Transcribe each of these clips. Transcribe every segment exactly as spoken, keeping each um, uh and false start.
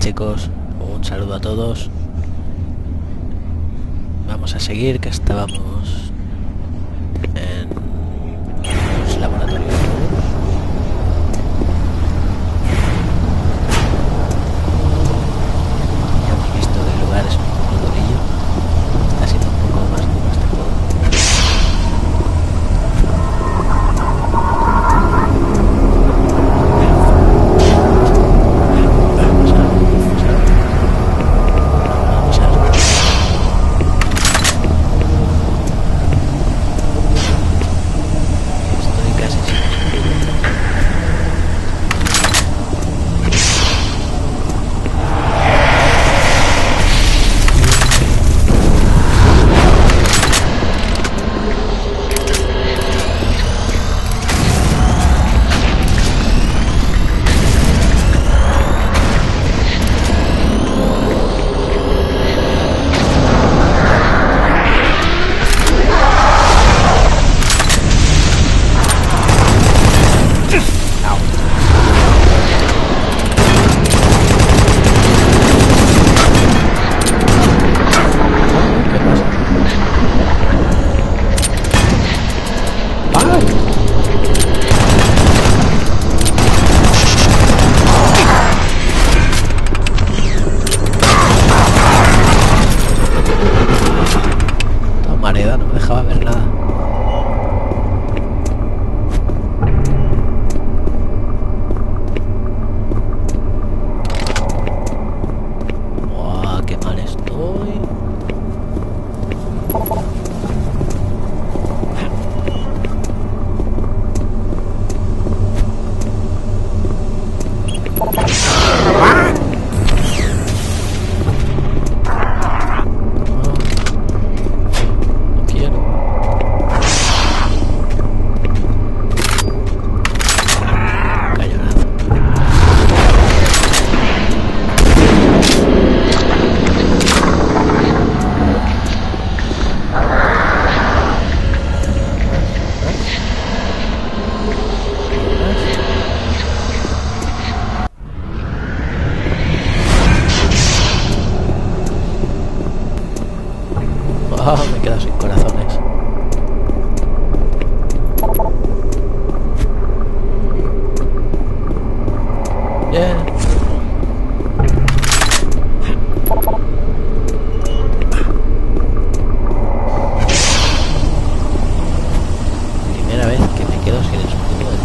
chicos, un saludo a todos. Vamos a seguir, que estábamos en los laboratorios FOBOS. Ya hemos visto que el lugar es un poco durillo, está siendo un poco más duro este Me he quedado sin corazones. Bien. Primera vez que me quedo sin escudo de todo.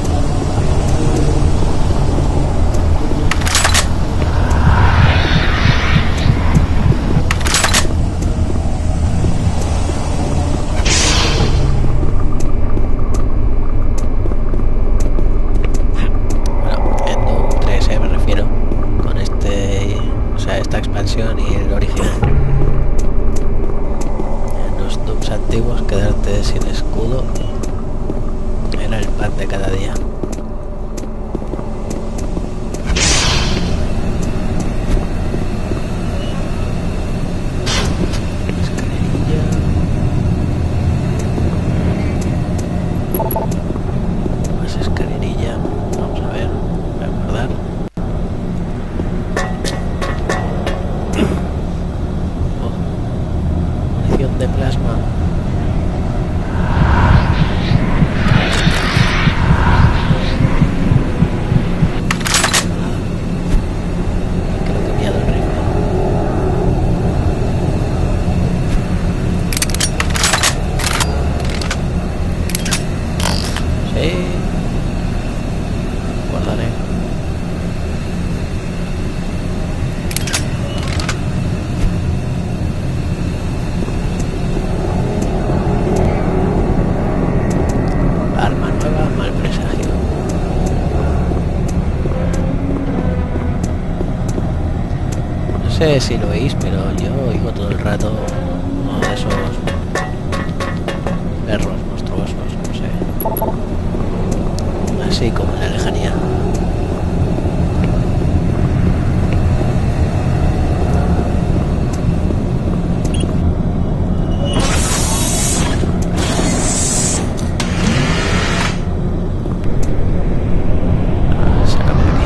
Quedarte sin escudo era el pan de cada día. No sé si lo oís, pero yo oigo todo el rato uno de esos perros monstruosos, no sé, así como en la lejanía. Ah, sácame de aquí.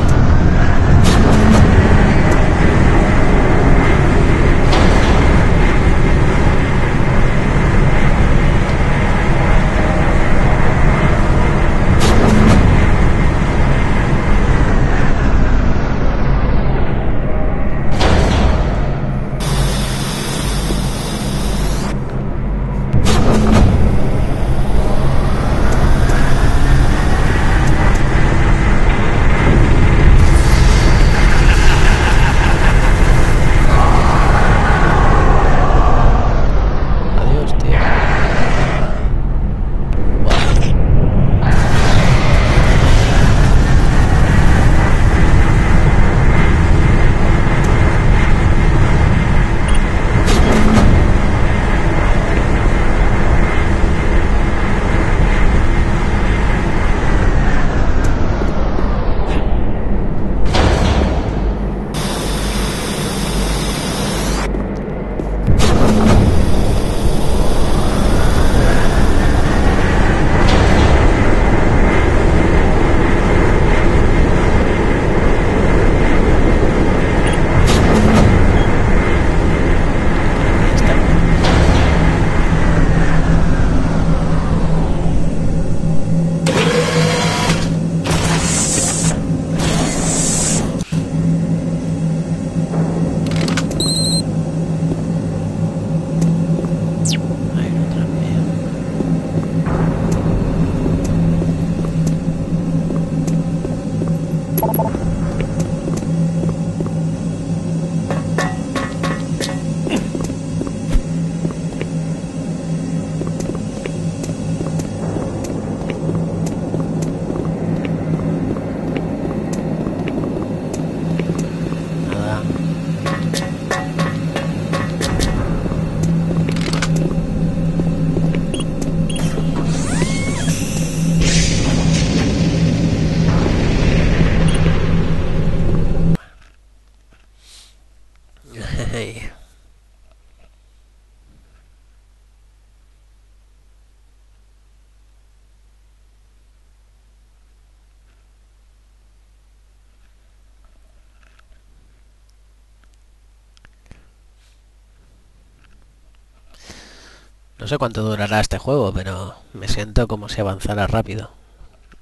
No sé cuánto durará este juego, pero me siento como si avanzara rápido.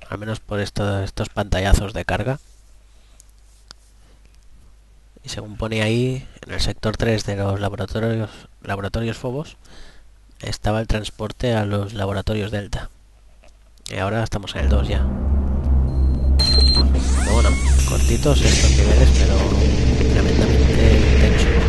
Al menos por estos, estos pantallazos de carga. Y según pone ahí, en el sector tres de los laboratorios, laboratorios FOBOS, estaba el transporte a los laboratorios Delta. Y ahora estamos en el dos ya. Pero bueno, cortitos estos niveles, pero tremendamente intensos.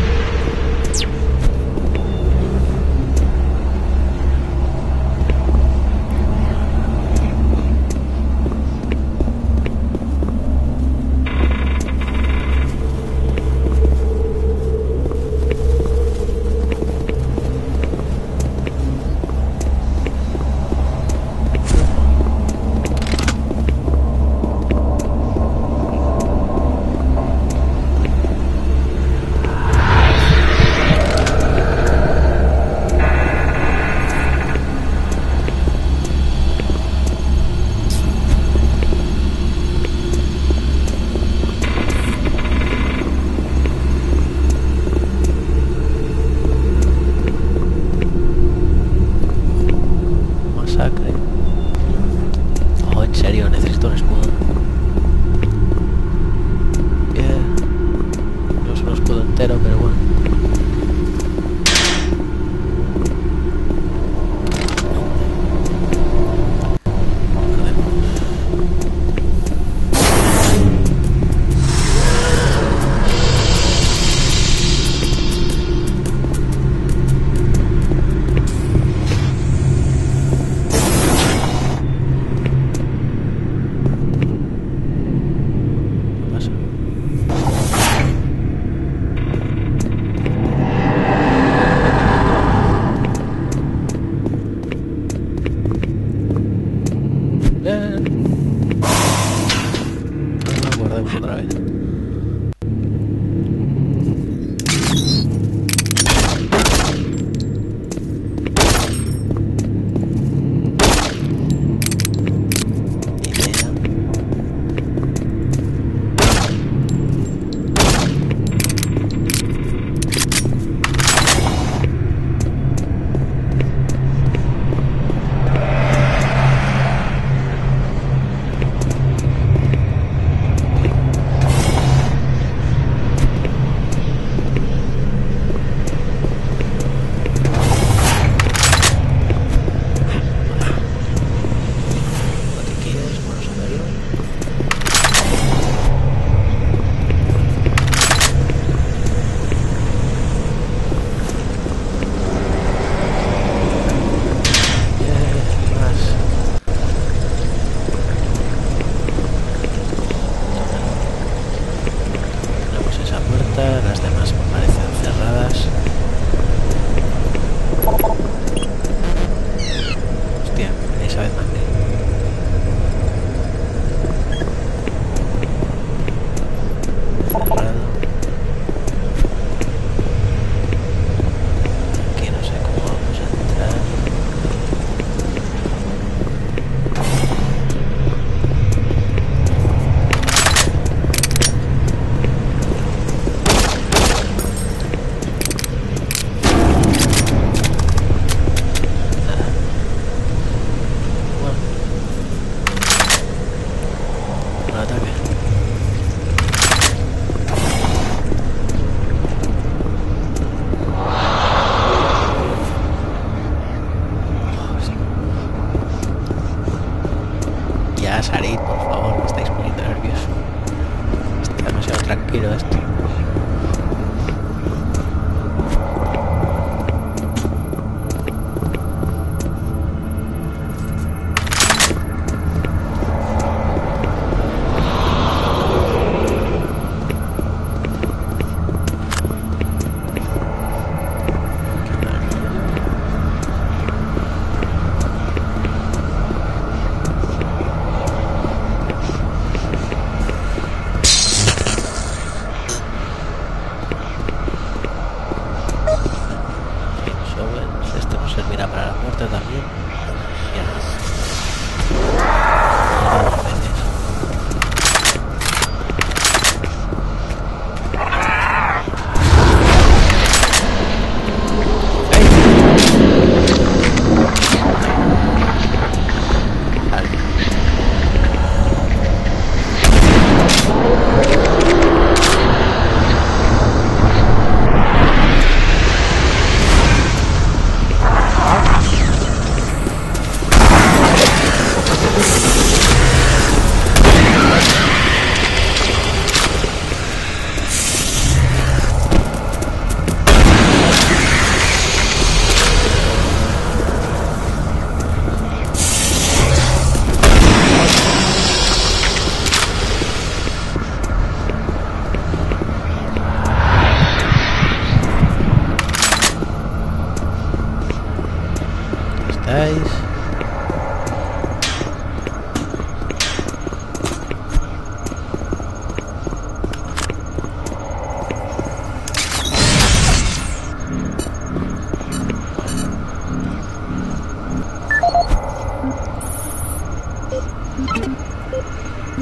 veáis.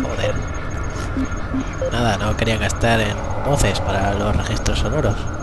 Joder. Nada, no quería gastar en voces para los registros sonoros.